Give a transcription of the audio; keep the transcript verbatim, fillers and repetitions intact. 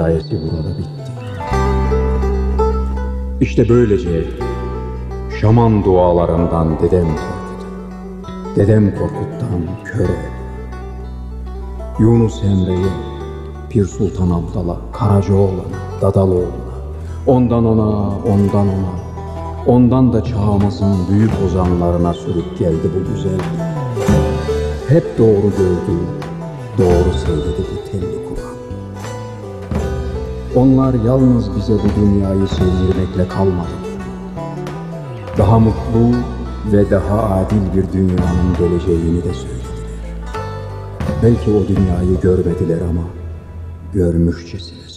hikayesi burada bitti. İşte böylece şaman dualarından dedem Korkut, dedem Korkut'tan kör oldu. Yunus Emre'ye, Pir Sultan Abdal'a, Karacaoğlan'a, Dadaloğlu'na, ondan ona, ondan ona, ondan da çağımızın büyük ozanlarına sürüp geldi bu güzel. Hep doğru gördü, doğru söyledi telli Kur'an. Onlar yalnız bize bu dünyayı sevdirmekle kalmadı. Daha mutlu ve daha adil bir dünyanın geleceğini de söylediler. Belki o dünyayı görmediler ama görmüşçesine.